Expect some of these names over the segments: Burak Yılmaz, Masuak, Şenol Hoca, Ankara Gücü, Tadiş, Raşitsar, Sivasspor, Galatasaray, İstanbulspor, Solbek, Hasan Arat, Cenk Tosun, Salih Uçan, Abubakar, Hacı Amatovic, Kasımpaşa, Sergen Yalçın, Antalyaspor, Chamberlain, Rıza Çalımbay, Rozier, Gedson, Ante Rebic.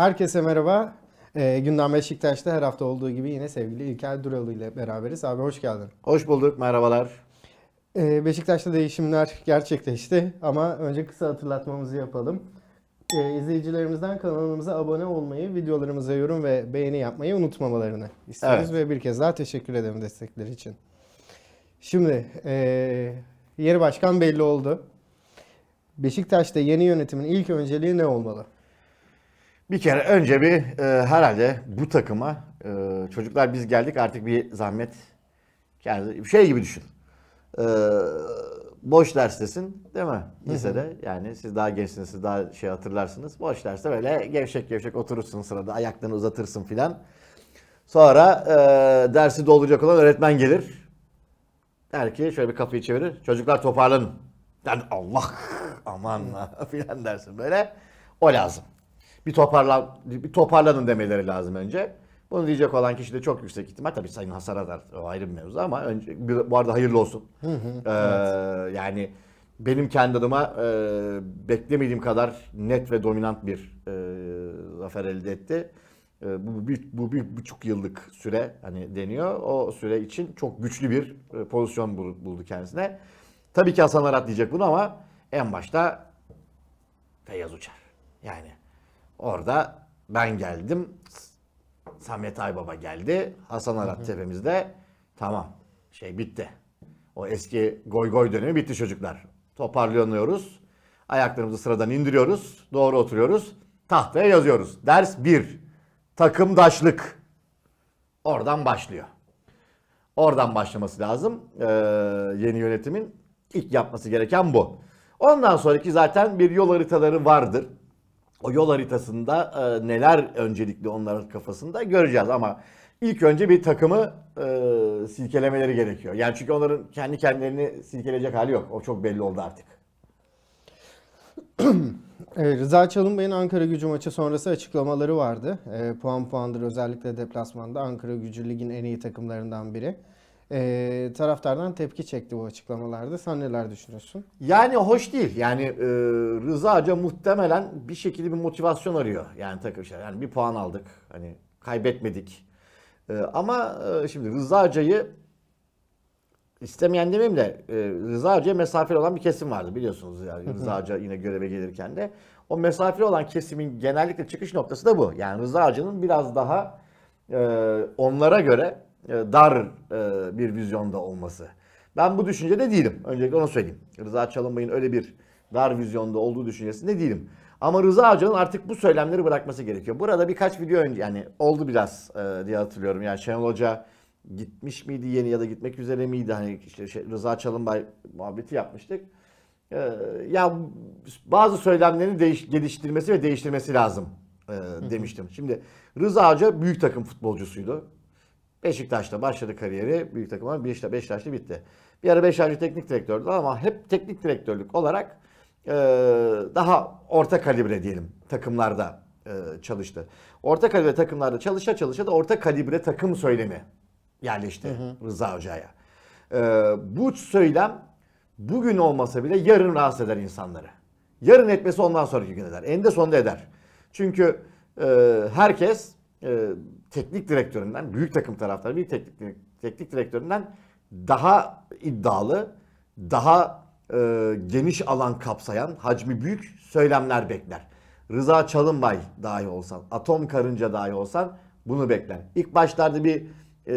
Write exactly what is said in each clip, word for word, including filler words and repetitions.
Herkese merhaba. E, Gündem Beşiktaş'ta her hafta olduğu gibi yine sevgili İlker Duralı ile beraberiz. Abi hoş geldin. Hoş bulduk, merhabalar. E, Beşiktaş'ta değişimler gerçekleşti ama önce kısa hatırlatmamızı yapalım. E, izleyicilerimizden kanalımıza abone olmayı, videolarımıza yorum ve beğeni yapmayı unutmamalarını isteriz. Evet. Ve bir kez daha teşekkür ederim destekleri için. Şimdi e, yeni başkan belli oldu. Beşiktaş'ta yeni yönetimin ilk önceliği ne olmalı? Bir kere önce bir e, herhalde bu takıma e, çocuklar biz geldik artık bir zahmet, yani şey gibi düşün. E, boş derstesin değil mi? Lisede, yani siz daha gençsiniz, siz daha şey hatırlarsınız. Boş derste böyle gevşek gevşek oturursun sırada, ayaklarını uzatırsın filan. Sonra e, dersi dolduracak olan öğretmen gelir. Der ki şöyle bir kafayı çevirir. Çocuklar toparlanın. Yani Allah aman filan dersin böyle. O lazım. Bir, toparla, bir toparlanın demeleri lazım önce. Bunu diyecek olan kişi de çok yüksek ihtimal. Tabii Sayın Hasan Arat ayrı bir mevzu ama önce, bu arada hayırlı olsun. Hı hı, ee, evet. Yani benim kendi adıma e, beklemediğim kadar net ve dominant bir e, zafer elde etti. E, bu, bir, bu bir buçuk yıllık süre hani deniyor. O süre için çok güçlü bir e, pozisyon buldu kendisine. Tabii ki Hasan Arat diyecek bunu ama en başta Feyyaz Uçar. Yani orada ben geldim, Samet Aybaba geldi, Hasan Arat tepemizde. Tamam, şey bitti. O eski goy goy dönemi bitti çocuklar. Toparlanıyoruz, ayaklarımızı sıradan indiriyoruz, doğru oturuyoruz, tahtaya yazıyoruz. Ders bir, takımdaşlık. Oradan başlıyor. Oradan başlaması lazım ee, yeni yönetimin. İlk yapması gereken bu. Ondan sonraki zaten bir yol haritaları vardır. O yol haritasında e, neler öncelikli onların kafasında göreceğiz ama ilk önce bir takımı e, silkelemeleri gerekiyor. Yani çünkü onların kendi kendilerini silkeleyecek hali yok. O çok belli oldu artık. e, Rıza Çalımbay'ın Ankara Gücü maçı sonrası açıklamaları vardı. E, puan puandır, özellikle deplasmanda Ankara Gücü ligin en iyi takımlarından biri. E, taraftardan tepki çekti bu açıklamalarda. Sen neler düşünüyorsun? Yani hoş değil. Yani e, Rıza Hoca muhtemelen bir şekilde bir motivasyon arıyor. Yani takım şey. Yani bir puan aldık. Hani kaybetmedik. E, ama e, şimdi Rıza Hoca'yı istemeyen demeyeyim de e, Rıza Hoca'ya mesafeli olan bir kesim vardı biliyorsunuz. Yani Rıza Hoca yine göreve gelirken de o mesafeli olan kesimin genellikle çıkış noktası da bu. Yani Rıza Hoca'nın biraz daha e, onlara göre dar bir vizyonda olması. Ben bu düşüncede değilim. Öncelikle onu söyleyeyim. Rıza Çalımbay'ın öyle bir dar vizyonda olduğu düşüncesinde değilim. Ama Rıza Hoca'nın artık bu söylemleri bırakması gerekiyor. Burada birkaç video önce, yani oldu biraz diye hatırlıyorum. Yani Şenol Hoca gitmiş miydi yeni ya da gitmek üzere miydi? Hani işte şey, Rıza Çalımbay muhabbeti yapmıştık. Ya bazı söylemlerini değiş, geliştirmesi ve değiştirmesi lazım demiştim. Şimdi Rıza Hoca büyük takım futbolcusuydu. Beşiktaş'ta başladı kariyeri, büyük takım ama Beşiktaş'ta bitti. Bir ara Beşiktaş'ta teknik direktördü ama hep teknik direktörlük olarak e, daha orta kalibre diyelim takımlarda e, çalıştı. Orta kalibre takımlarda çalışa çalışa da orta kalibre takım söylemi yerleşti hı hı. Rıza Hoca'ya. E, bu söylem bugün olmasa bile yarın rahatsız eder insanları. Yarın etmesi ondan sonraki gün eder. Eninde sonunda eder. Çünkü e, herkes... E, teknik direktöründen, büyük takım taraftarı bir teknik, teknik direktöründen daha iddialı, daha e, geniş alan kapsayan, hacmi büyük söylemler bekler. Rıza Çalımbay dahi olsan, Atom Karınca dahi olsan bunu bekler. İlk başlarda bir e,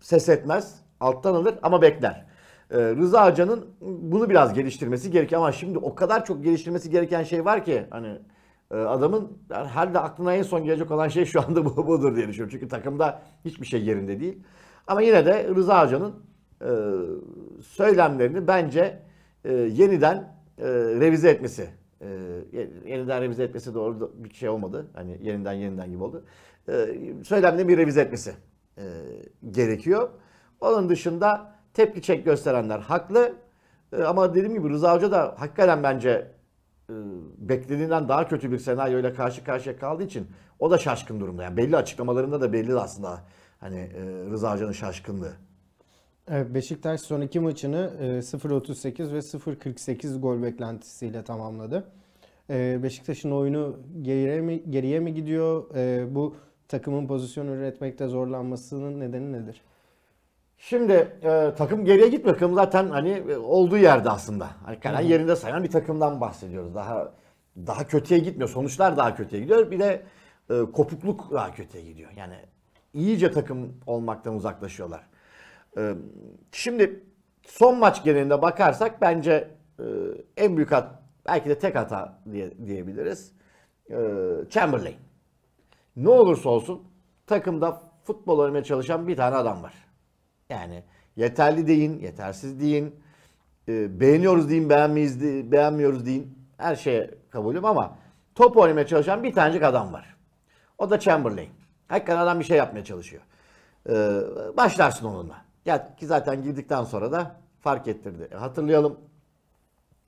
ses etmez, alttan alır ama bekler. E, Rıza Hoca'nın bunu biraz geliştirmesi gerekiyor ama şimdi o kadar çok geliştirmesi gereken şey var ki hani... Adamın herhalde aklına en son gelecek olan şey şu anda bu, budur diye düşünüyorum. Çünkü takımda hiçbir şey yerinde değil. Ama yine de Rıza Hoca'nın e, söylemlerini bence e, yeniden e, revize etmesi. E, yeniden revize etmesi doğru bir şey olmadı. Hani yeniden yeniden gibi oldu. E, söylemlerini bir revize etmesi e, gerekiyor. Onun dışında tepki çek gösterenler haklı. E, ama dediğim gibi Rıza Hoca da hakikaten bence... beklediğinden daha kötü bir senaryoyla karşı karşıya kaldığı için o da şaşkın durumda. Yani belli açıklamalarında da belli aslında hani Rıza Hoca'nın şaşkınlığı. Evet, Beşiktaş son iki maçını sıfır otuz sekiz ve sıfır kırk sekiz gol beklentisiyle tamamladı. e, Beşiktaş'ın oyunu geriye mi, geriye mi gidiyor? E, bu takımın pozisyon üretmekte zorlanmasının nedeni nedir? Şimdi e, takım geriye gitmiyor. Takım zaten hani olduğu yerde aslında. Hani yerinde sayan bir takımdan bahsediyoruz. Daha daha kötüye gitmiyor. Sonuçlar daha kötüye gidiyor. Bir de e, kopukluk daha kötüye gidiyor. Yani iyice takım olmaktan uzaklaşıyorlar. E, şimdi son maç genelinde bakarsak bence e, en büyük hat, belki de tek hata diye, diyebiliriz. E, Chamberlain. Ne olursa olsun takımda futbol oynamaya çalışan bir tane adam var. Yani yeterli deyin, yetersiz deyin, e, beğeniyoruz deyin, beğenmeyiz deyin, beğenmiyoruz deyin. Her şeye kabulüm ama top oynamaya çalışan bir tanecik adam var. O da Chamberlain. Hakikaten adam bir şey yapmaya çalışıyor. E, başlarsın onunla. Ya ki zaten girdikten sonra da fark ettirdi. Hatırlayalım,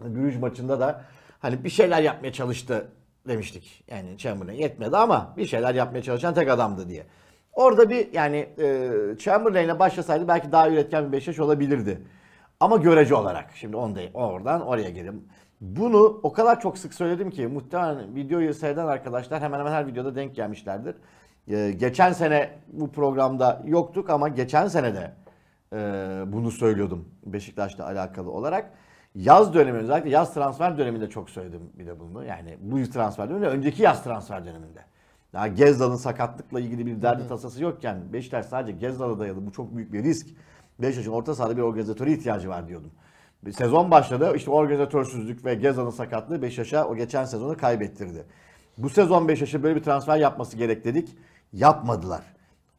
Bruges maçında da hani bir şeyler yapmaya çalıştı demiştik. Yani Chamberlain yetmedi ama bir şeyler yapmaya çalışan tek adamdı diye. Orada bir yani e, Chamberlain'le başlasaydı belki daha üretken bir Beşiktaş olabilirdi. Ama görece olarak. Şimdi ondayım, oradan oraya gelin. Bunu o kadar çok sık söyledim ki muhtemelen videoyu seyreden arkadaşlar hemen hemen her videoda denk gelmişlerdir. E, geçen sene bu programda yoktuk ama geçen sene de e, bunu söylüyordum Beşiktaş'la alakalı olarak. Yaz dönemi özellikle yaz transfer döneminde çok söyledim bir de bunu. Yani bu transfer döneminde, önceki yaz transfer döneminde. Daha Gezdal'ın sakatlıkla ilgili bir derdi tasası yokken Beşiktaş sadece Gezdal'a dayalı. Bu çok büyük bir risk. Beşiktaş'ın orta sahada bir organizatöre ihtiyacı var diyordum. Bir sezon başladı. İşte organizatörsüzlük ve Gezdal'ın sakatlığı Beşiktaş'a o geçen sezonu kaybettirdi. Bu sezon Beşiktaş'a böyle bir transfer yapması gerek dedik. Yapmadılar.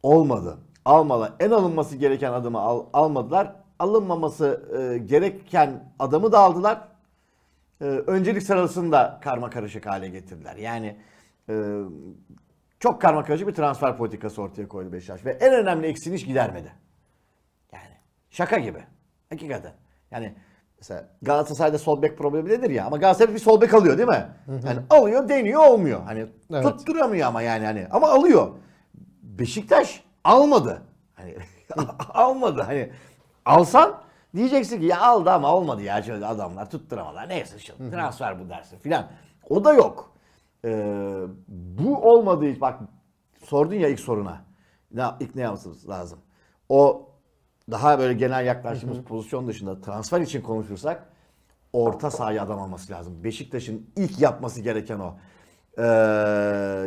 Olmadı. Almadılar. En alınması gereken adımı al, almadılar. Alınmaması e, gereken adamı da aldılar. E, öncelik sırasını da karma karışık hale getirdiler. Yani Ee, çok karma karışık bir transfer politikası ortaya koydu Beşiktaş ve en önemli eksiğini hiç gidermedi. Yani şaka gibi. Hakikaten. Yani mesela Galatasaray'da Solbek problemi nedir ya? Ama Galatasaray bir Solbek alıyor değil mi? Hı hı. Yani alıyor, deniyor, olmuyor. Hani evet. Tutturamıyor ama yani hani ama alıyor. Beşiktaş almadı. Hani almadı. Hani alsan diyeceksin ki ya aldı ama olmadı ya şöyle adamlar tutturamadılar. Neyse şimdi transfer bu dersin filan. O da yok. Ee, bu olmadığı bak sordun ya ilk soruna ne, ilk ne yapmamız lazım o daha böyle genel yaklaştığımız hı hı. pozisyon dışında transfer için konuşursak orta sahaya adam alması lazım. Beşiktaş'ın ilk yapması gereken o ee,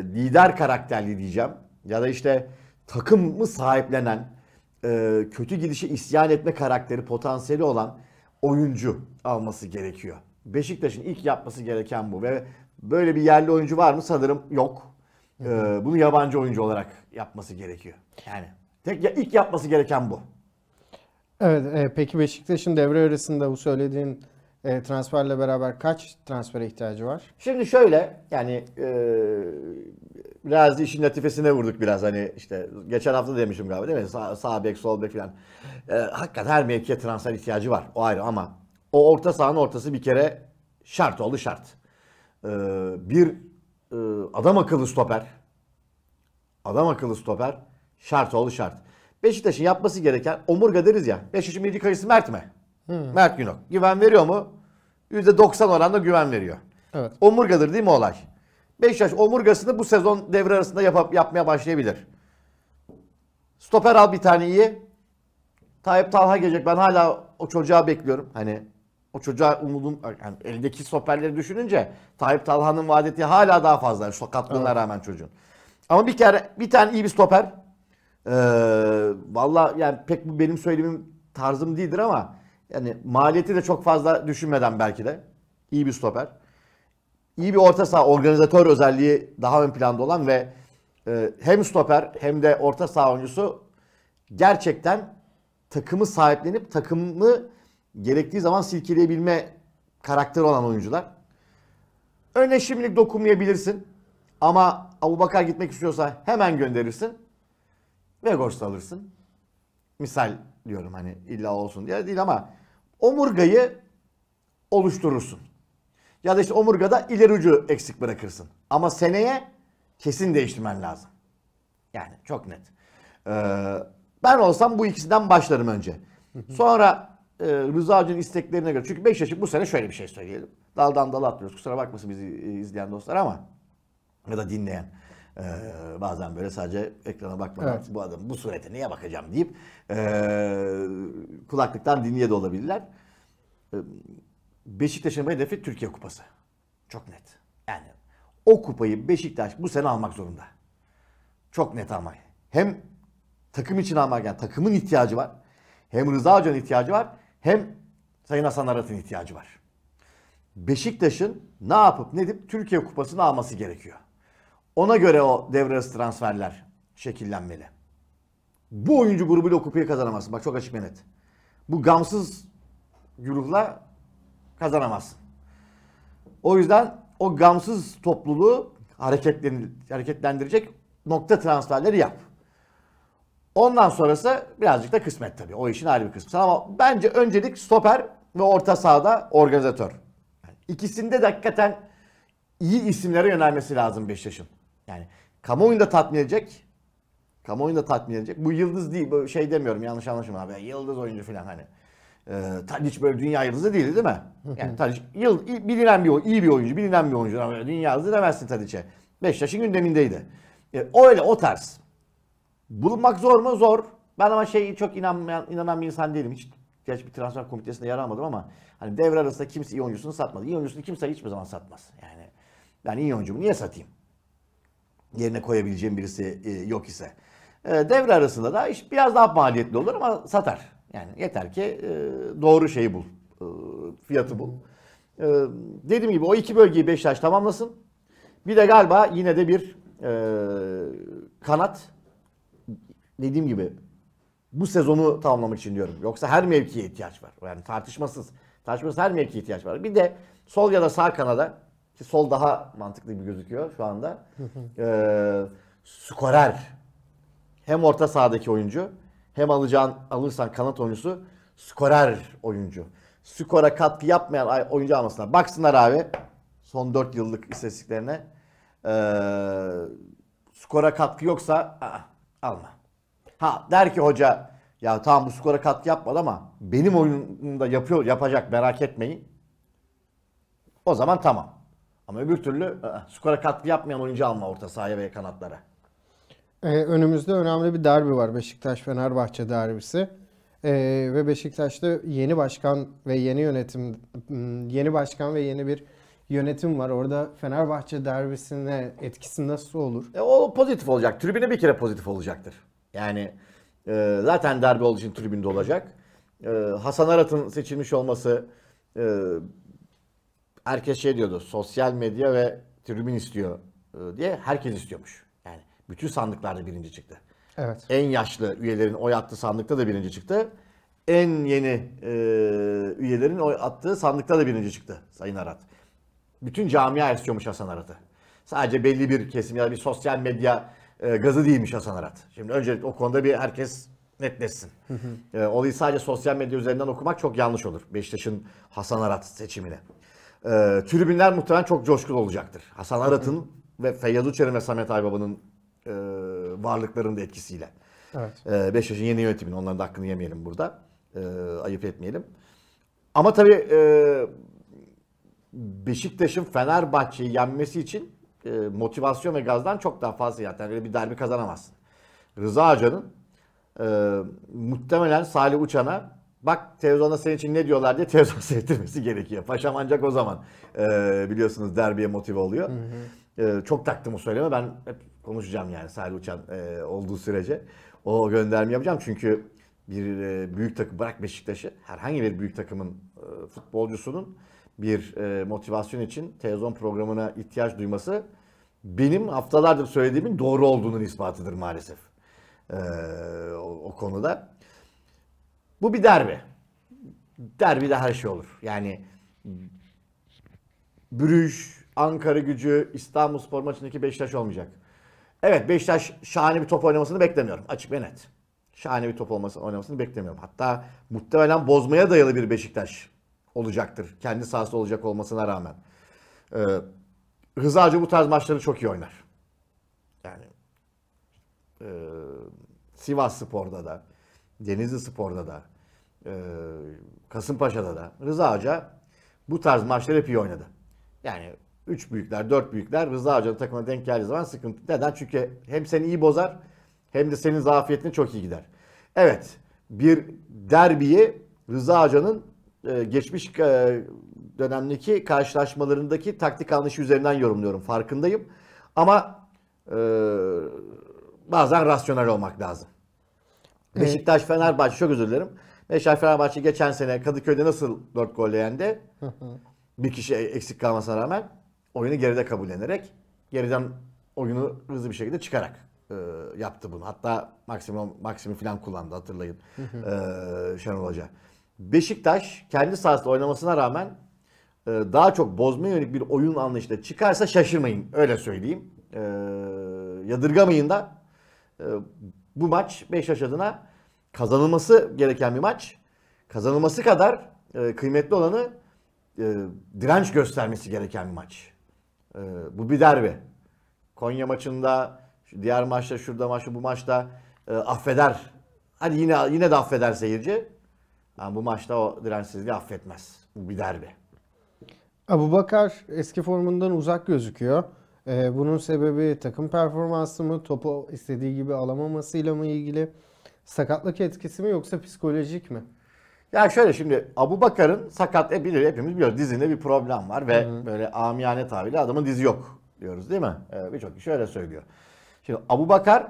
lider karakterli diyeceğim ya da işte takımı sahiplenen e, kötü gidişe isyan etme karakteri potansiyeli olan oyuncu alması gerekiyor. Beşiktaş'ın ilk yapması gereken bu ve böyle bir yerli oyuncu var mı? Sanırım yok. Ee, bunu yabancı oyuncu olarak yapması gerekiyor. Yani tek ya, ilk yapması gereken bu. Evet. E, peki Beşiktaş'ın devre arasında bu söylediğin e, transferle beraber kaç transfere ihtiyacı var? Şimdi şöyle yani e, biraz işin latifesine vurduk biraz hani işte geçen hafta demişim galiba değil mi? Sa sağ bek, sol bek falan. E, hakikaten her mevkiye transfer ihtiyacı var. O ayrı ama o orta sahanın ortası bir kere şart oldu şart. Ee, bir e, adam akıllı stoper, adam akıllı stoper şart oldu şart. Beşiktaş'ın yapması gereken omurga deriz ya. Beşiktaş'ın milli kalecisi Mert mi? Hmm. Mert Günok. Güven veriyor mu? yüzde doksan oranda güven veriyor. Evet. Omurgadır değil mi olay? Beşiktaş omurgasını bu sezon devre arasında yap yapmaya başlayabilir. Stoper al bir tane iyi. Tayyip Talha gelecek. Ben hala o çocuğa bekliyorum. Hani o çocuğa umudum, yani eldeki stoperleri düşününce Tayyip Talha'nın vadeti hala daha fazla. Sokaklığına evet. rağmen çocuğun. Ama bir kere bir tane iyi bir stoper. Ee, Valla yani pek bu benim söylemim tarzım değildir ama yani maliyeti de çok fazla düşünmeden belki de iyi bir stoper. İyi bir orta saha organizatör özelliği daha ön planda olan ve e, hem stoper hem de orta saha oyuncusu gerçekten takımı sahiplenip takımı gerektiği zaman silkeleyebilme karakteri olan oyuncular. Öne şimdilik dokunmayabilirsin. Ama Abubakar gitmek istiyorsa hemen gönderirsin. Ve Gors'ta alırsın. Misal diyorum hani illa olsun diye değil ama omurgayı oluşturursun. Ya da işte omurgada ileri ucu eksik bırakırsın. Ama seneye kesin değiştirmen lazım. Yani çok net. Ee, ben olsam bu ikisinden başlarım önce. Sonra Rıza Hoca'nın isteklerine göre. Çünkü Beşiktaş'ın bu sene şöyle bir şey söyleyelim. Daldan dala atlıyoruz. Kusura bakmasın bizi izleyen dostlar ama ya da dinleyen. Ee, bazen böyle sadece ekrana bakmadan evet. bu adam bu surete niye bakacağım deyip ee, kulaklıktan dinleye de olabilirler. Ee, Beşiktaş'ın hedefi Türkiye Kupası. Çok net. Yani o kupayı Beşiktaş bu sene almak zorunda. Çok net almak. Hem takım için almak, yani takımın ihtiyacı var. Hem Rıza Hoca'nın ihtiyacı var. Hem Sayın Hasan Arat'ın ihtiyacı var. Beşiktaş'ın ne yapıp ne edip Türkiye Kupası'nı alması gerekiyor. Ona göre o devre arası transferler şekillenmeli. Bu oyuncu grubuyla o kupayı kazanamazsın. Bak çok açık ve net. Bu gamsız güruhla kazanamazsın. O yüzden o gamsız topluluğu hareketlendirecek nokta transferleri yap. Ondan sonrası birazcık da kısmet tabii. O işin ayrı bir kısmı. Ama bence öncelik stoper ve orta sahada organizatör. Yani ikisinde de hakikaten iyi isimlere yönelmesi lazım Beşiktaş'ın. Yani kamuoyunda tatmin edecek. Kamuoyunda tatmin edecek. Bu yıldız değil. Böyle şey demiyorum, yanlış anlaşılma abi. Yıldız oyuncu falan hani. Ee, Tadiş böyle dünya yıldızı değil değil mi? Yani Tadiş yıl, bilinen bir oyuncu, iyi bir oyuncu, bilinen bir oyuncu. Ama dünya yıldızı demezsin Tadiş'e. Beşiktaş'ın gündemindeydi. Yani öyle o tarz. Bulunmak zor mu? Zor. Ben ama şey çok inanmayan, inanan bir insan değilim. Hiç gerçi bir transfer komitesinde yer almadım ama hani devre arasında kimse iyi oyuncusunu satmadı. İyi oyuncusunu kimse hiçbir zaman satmaz. Yani ben iyi oyuncumu niye satayım? Yerine koyabileceğim birisi e, yok ise. E, devre arasında da iş biraz daha maliyetli olur ama satar. Yani yeter ki e, doğru şeyi bul. E, fiyatı bul. E, dediğim gibi o iki bölgeyi Beşiktaş tamamlasın. Bir de galiba yine de bir e, kanat. Dediğim gibi bu sezonu tamamlamak için diyorum. Yoksa her mevkiye ihtiyaç var. Yani tartışmasız. Tartışmasız her mevkiye ihtiyaç var. Bir de sol ya da sağ kanada, ki sol daha mantıklı gibi gözüküyor şu anda. ee, skorer. Hem orta sahadaki oyuncu hem alacağın, alırsan kanat oyuncusu skorer oyuncu. Skora katkı yapmayan oyuncu almasınlar. Baksınlar abi son dört yıllık istatistiklerine. Ee, skora katkı yoksa aa, alma. Ha der ki hoca ya tamam bu skora katkı yapmadı ama benim oyunumda yapıyor, yapacak, merak etmeyin. O zaman tamam. Ama öbür türlü skora katkı yapmayan oyuncu alma orta sahaya ve kanatlara. Ee, önümüzde önemli bir derbi var. Beşiktaş-Fenerbahçe derbisi. Ee, ve Beşiktaş'ta yeni başkan ve yeni yönetim yeni başkan ve yeni bir yönetim var. Orada Fenerbahçe derbisine etkisi nasıl olur? E, o pozitif olacak. Tribüne bir kere pozitif olacaktır. Yani e, zaten derbi olduğu için tribünde olacak. E, Hasan Arat'ın seçilmiş olması, e, herkes şey diyordu, sosyal medya ve tribün istiyor e, diye herkes istiyormuş. Yani bütün sandıklarda birinci çıktı. Evet. En yaşlı üyelerin oy attığı sandıkta da birinci çıktı. En yeni e, üyelerin oy attığı sandıkta da birinci çıktı Sayın Arat. Bütün camia istiyormuş Hasan Arat'ı. Sadece belli bir kesim ya da bir sosyal medya E, gazı değilmiş Hasan Arat. Şimdi öncelikle o konuda bir herkes netleşsin. E, olayı sadece sosyal medya üzerinden okumak çok yanlış olur. Beşiktaş'ın Hasan Arat seçimine. E, tribünler muhtemelen çok coşkulu olacaktır. Hasan Arat'ın ve Feyyaz Uçar'ın ve Samet Aybaba'nın e, varlıklarının da etkisiyle. Evet. E, Beşiktaş'ın yeni yönetiminin, onların da hakkını yemeyelim burada. E, ayıp etmeyelim. Ama tabii e, Beşiktaş'ın Fenerbahçe'yi yenmesi için motivasyon ve gazdan çok daha fazla zaten. Öyle bir derbi kazanamazsın. Rıza Hoca'nın e, muhtemelen Salih Uçan'a bak televizyonda senin için ne diyorlar diye televizyon seyrettirmesi gerekiyor. Paşam ancak o zaman e, biliyorsunuz derbiye motive oluyor. Hı hı. E, çok taktım o söyleme. Ben hep konuşacağım yani Salih Uçan e, olduğu sürece. O gönderme yapacağım çünkü bir e, büyük takım, bırak Beşiktaş'ı, herhangi bir büyük takımın e, futbolcusunun bir e, motivasyon için televizyon programına ihtiyaç duyması benim haftalardır söylediğimin doğru olduğunun ispatıdır maalesef. E, o, o konuda. Bu bir derbi. Derbide her şey olur. Yani Brüj, Ankara Gücü, İstanbulspor maçındaki Beşiktaş olmayacak. Evet, Beşiktaş şahane bir top oynamasını beklemiyorum. Açık ve net. Şahane bir top oynamasını beklemiyorum. Hatta muhtemelen bozmaya dayalı bir Beşiktaş olacaktır. Kendi sahası olacak olmasına rağmen. Ee, Rıza Hoca bu tarz maçları çok iyi oynar. Yani e, Sivasspor'da da, Denizlispor'da da, e, Kasımpaşa'da da Rıza Hoca bu tarz maçlar hep iyi oynadı. Yani üç büyükler, dört büyükler Rıza Hoca'nın takımına denk geldiği zaman sıkıntı. Neden? Çünkü hem seni iyi bozar hem de senin zafiyetine çok iyi gider. Evet, bir derbiyi Rıza Hoca'nın e, geçmiş e, dönemdeki karşılaşmalarındaki taktik anlayışı üzerinden yorumluyorum. Farkındayım. Ama e, bazen rasyonel olmak lazım. Evet. Beşiktaş Fenerbahçe, çok özür dilerim. Beşiktaş Fenerbahçe geçen sene Kadıköy'de nasıl dört golle yendi? Bir kişi eksik kalmasına rağmen oyunu geride kabullenerek, geriden oyunu hızlı bir şekilde çıkarak e, yaptı bunu. Hatta maksimum maksimum falan kullandı, hatırlayın e, Şenol Hoca. Beşiktaş kendi sahasında oynamasına rağmen e, daha çok bozmaya yönelik bir oyun anlayışıyla çıkarsa şaşırmayın, öyle söyleyeyim. E, yadırgamayın da e, bu maç Beşiktaş adına kazanılması gereken bir maç. Kazanılması kadar e, kıymetli olanı e, direnç göstermesi gereken bir maç. E, bu bir derbi. Konya maçında, diğer maçta, şurada maçta, bu maçta e, affeder. Hadi yine yine de affeder seyirci. Yani bu maçta o dirençsizliği affetmez. Bu bir derbi. Abubakar eski formundan uzak gözüküyor. Ee, bunun sebebi takım performansı mı, topu istediği gibi alamamasıyla mı ilgili? Sakatlık etkisi mi yoksa psikolojik mi? Ya şöyle, şimdi Abubakar'ın sakat, e, bilir, hepimiz biliyoruz, dizinde bir problem var ve hı-hı, böyle amiyane tabirle adamın dizi yok diyoruz değil mi? Ee, Birçok kişi öyle söylüyor. Şimdi Abubakar,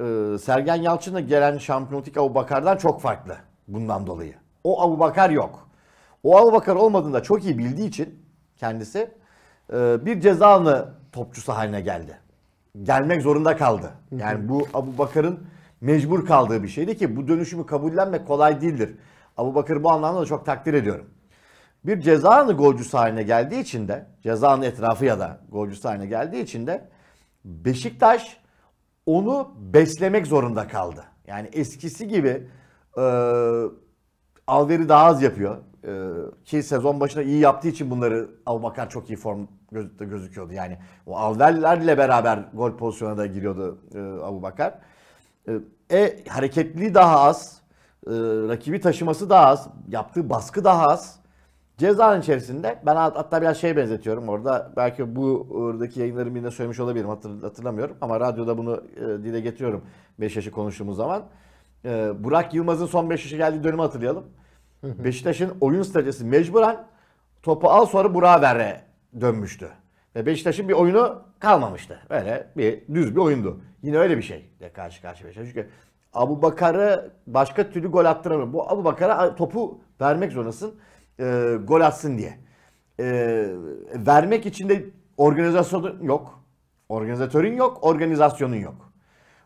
e, Sergen Yalçın'la gelen şampiyonluk Abubakar'dan çok farklı bundan dolayı. O Abubakar yok. O Abubakar olmadığını da çok iyi bildiği için kendisi e, bir ceza alanı topçusu haline geldi. Gelmek zorunda kaldı. Yani bu Abubakar'ın mecbur kaldığı bir şeydi ki bu dönüşümü kabullenmek kolay değildir. Abubakar'ı bu anlamda da çok takdir ediyorum. Bir ceza alanı golcüsü haline geldiği için de, ceza alanı etrafı ya da golcüsü haline geldiği için de Beşiktaş onu beslemek zorunda kaldı. Yani eskisi gibi e, Alveri daha az yapıyor. Ki sezon başına iyi yaptığı için bunları Abubakar çok iyi form gözüküyordu. Yani o Alverlerle beraber gol pozisyonuna da giriyordu Abubakar. E hareketliliği daha az, rakibi taşıması daha az, yaptığı baskı daha az. Cezanın içerisinde ben hatta biraz şey benzetiyorum orada, belki bu oradaki yayınların birinde söylemiş olabilirim, hatırlamıyorum ama radyoda bunu dile getiriyorum beş yaşı konuştuğumuz zaman. Burak Yılmaz'ın son beş yaşı geldiği dönemi hatırlayalım. Beşiktaş'ın oyun stratejisi mecburen topu al sonra Burak'a ver'e dönmüştü. Ve Beşiktaş'ın bir oyunu kalmamıştı. Böyle bir düz bir oyundu. Yine öyle bir şeyle karşı karşıya Beşiktaş. Çünkü Abubakar'ı başka türlü gol attıramıyor. Bu Abubakar'a topu vermek zorundasın. E, gol atsın diye. E, vermek için de organizasyonun yok. Organizatörün yok, organizasyonun yok.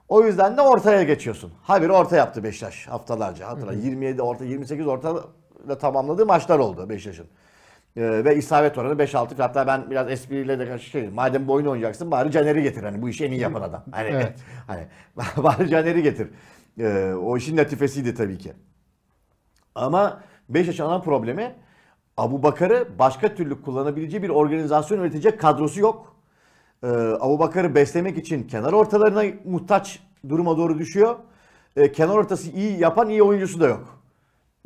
O yüzden de ortaya geçiyorsun. Haberi orta yaptı Beşiktaş haftalarca. Hatırla, hı hı. yirmi yedi orta, yirmi sekiz orta ile tamamladığı maçlar oldu Beşiktaş'ın. Ee, ve isabet oranı beş altı. Hatta ben biraz espriyle de karşı şeyim. Madem bu oyunu oynayacaksın bari Caner'i getir. Hani bu işi en iyi yapan adam. Hani, evet. Hani bari Caner'i getir. Ee, o işin latifesiydi tabii ki. Ama Beşiktaş'ın olan problemi, Abubakar'ı başka türlü kullanabileceği bir organizasyon üretecek kadrosu yok. Ee, Abubakar'ı beslemek için kenar ortalarına muhtaç duruma doğru düşüyor. Ee, kenar ortası iyi yapan iyi oyuncusu da yok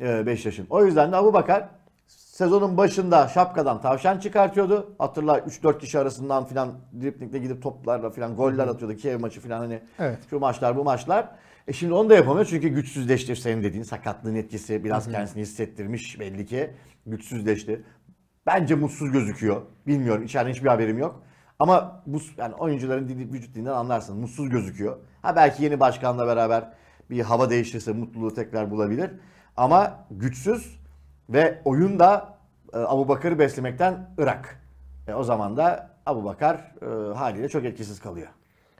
ee, Beşiktaş'ın. O yüzden de Abubakar sezonun başında şapkadan tavşan çıkartıyordu. Hatırla, üç dört kişi arasından filan driplingle gidip toplarla filan goller atıyordu. Kiev maçı filan, hani evet, şu maçlar bu maçlar. E şimdi onu da yapamıyor çünkü güçsüzleşti, senin dediğin sakatlığın etkisi biraz hı hı. kendisini hissettirmiş belli ki. Güçsüzleşti. Bence mutsuz gözüküyor. Bilmiyorum, içeriden hiçbir haberim yok. Ama bu yani oyuncuların dili, vücut dilinden anlarsın. Mutsuz gözüküyor. Ha belki yeni başkanla beraber bir hava değişirse mutluluğu tekrar bulabilir. Ama güçsüz ve oyunda e, Abubakar'ı beslemekten ırak. E, o zaman da Abubakar e, haliyle çok etkisiz kalıyor.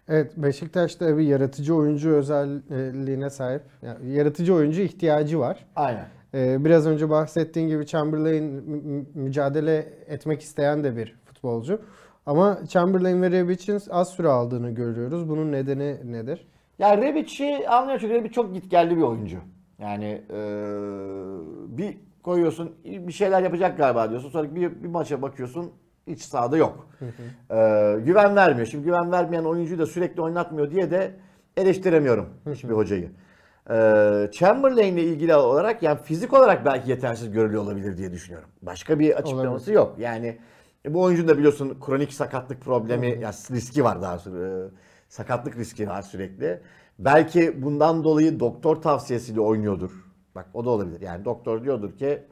Evet, Beşiktaş'ta bir yaratıcı oyuncu özelliğine sahip. Yani yaratıcı oyuncu ihtiyacı var. Aynen. E, biraz önce bahsettiğin gibi Chamberlain mücadele etmek isteyen de bir futbolcu. Ama Chamberlain ve Rebic'in az süre aldığını görüyoruz. Bunun nedeni nedir? Yani Rebic'i anlıyor çünkü Rebic çok gitgelli bir oyuncu. Yani ee, bir koyuyorsun, bir şeyler yapacak galiba diyorsun. Sonra bir, bir maça bakıyorsun, iç sahada yok. e, güven vermiyor. Şimdi güven vermeyen oyuncuyu da sürekli oynatmıyor diye de eleştiremiyorum hiçbir hocayı. Ee, Chamberlain'le ilgili olarak yani fizik olarak belki yetersiz görülüyor olabilir diye düşünüyorum. Başka bir açıklaması olabilir. Yok. Yani bu oyuncunun da biliyorsun kronik sakatlık problemi, ya yani riski var daha sonra. Sakatlık riski var sürekli. Belki bundan dolayı doktor tavsiyesiyle oynuyordur. Bak o da olabilir. Yani doktor diyordur ki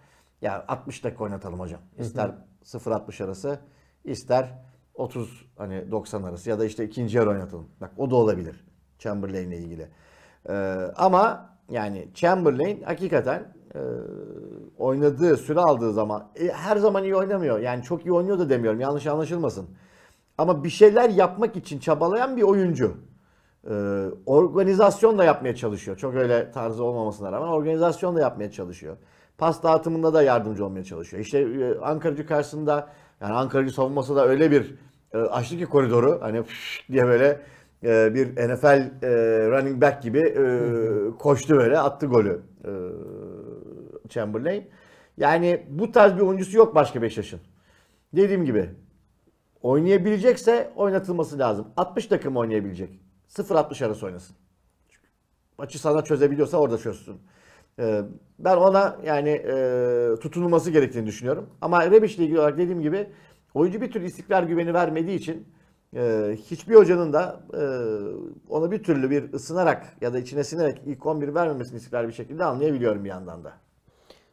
ya altmış dakika oynatalım hocam. İster sıfır altmış arası, ister otuz hani doksan arası ya da işte ikinci yarı oynatalım. Bak o da olabilir Chamberlain'le ilgili. Ee, ama yani Chamberlain hakikaten e, oynadığı, süre aldığı zaman e, her zaman iyi oynamıyor. Yani çok iyi oynuyor da demiyorum. Yanlış anlaşılmasın. Ama bir şeyler yapmak için çabalayan bir oyuncu. Ee, organizasyon da yapmaya çalışıyor. Çok öyle tarzı olmamasına rağmen organizasyon da yapmaya çalışıyor. Pas dağıtımında da yardımcı olmaya çalışıyor. İşte e, Ankara Gücü karşısında, yani Ankara Gücü savunması da öyle bir e, açtı ki koridoru. Hani diye böyle e, bir N F L e, running back gibi e, koştu böyle, attı golü e, Chamberlain. Yani bu tarz bir oyuncusu yok başka Beşiktaş'ın. Dediğim gibi oynayabilecekse oynatılması lazım. altmış dakika mı oynayabilecek? sıfır altmış arası oynasın. Maçı sana çözebiliyorsa orada çözsün. Ee, ben ona yani e, tutunulması gerektiğini düşünüyorum. Ama Rebic ile ilgili olarak dediğim gibi oyuncu bir türlü istikrar güveni vermediği için e, hiçbir hocanın da e, ona bir türlü bir ısınarak ya da içine sinerek ilk on bir vermemesini istikrar bir şekilde anlayabiliyorum bir yandan da.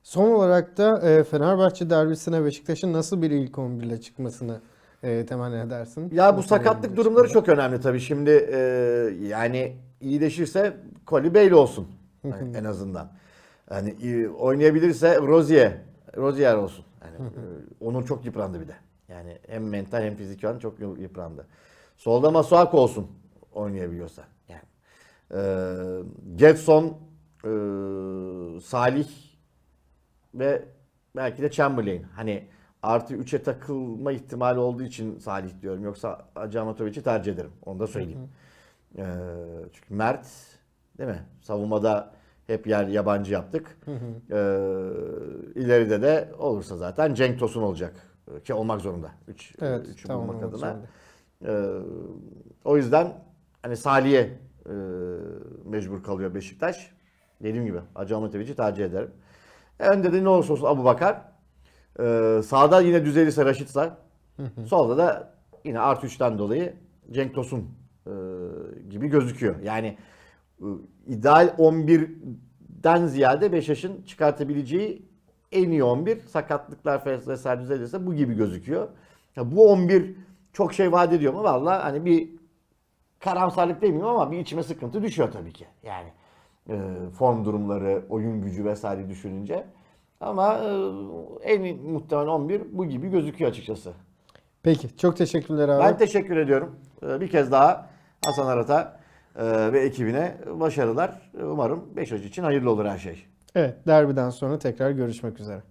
Son olarak da e, Fenerbahçe derbisine Beşiktaş'ın nasıl bir ilk on bir ile çıkmasını E, temenni edersin. Ya bu sakatlık durumları çok önemli tabii. Şimdi e, yani iyileşirse Koli Beyli olsun yani en azından. Yani e, oynayabilirse Rozier, Rozier olsun. Yani e, onun çok yıprandı bir de. Yani hem mental hem fizik yönü çok yıprandı. Solda Masuak olsun oynayabiliyorsa. Yani e, Gedson, e, Salih ve belki de Chamberlain. Hani artı üçe takılma ihtimali olduğu için Salih diyorum. Yoksa Hacı Amatovic'i tercih ederim. Onu da söyleyeyim. Hı hı. Ee, çünkü Mert, değil mi? Savunmada hep yer yabancı yaptık. Hı hı. Ee, ileride de olursa zaten Cenk Tosun olacak. Ki olmak zorunda. Üç, evet, üçü tamam, bulmak adına. Ee, o yüzden hani Salih'e e, mecbur kalıyor Beşiktaş. Dediğim gibi Hacı Amatovic'i tercih ederim. E, önde de ne olursa olsun Abubakar. Ee, sağda yine düzelirse Raşitsar, solda da yine artı üçten dolayı Cenk Tosun e, gibi gözüküyor. Yani e, ideal on birden ziyade Beşiktaş'ın çıkartabileceği en iyi on bir, sakatlıklar vesaire düzelirse bu gibi gözüküyor. Ya bu on bir çok şey vaat ediyor mu? Vallahi hani bir karamsarlık demiyorum ama bir içime sıkıntı düşüyor tabii ki. Yani e, form durumları, oyun gücü vesaire düşününce. Ama en muhtemelen on bir bu gibi gözüküyor açıkçası. Peki. Çok teşekkürler abi. Ben teşekkür ediyorum. Bir kez daha Hasan Arat'a ve ekibine başarılar. Umarım Beşiktaş için hayırlı olur her şey. Evet. Derbiden sonra tekrar görüşmek üzere.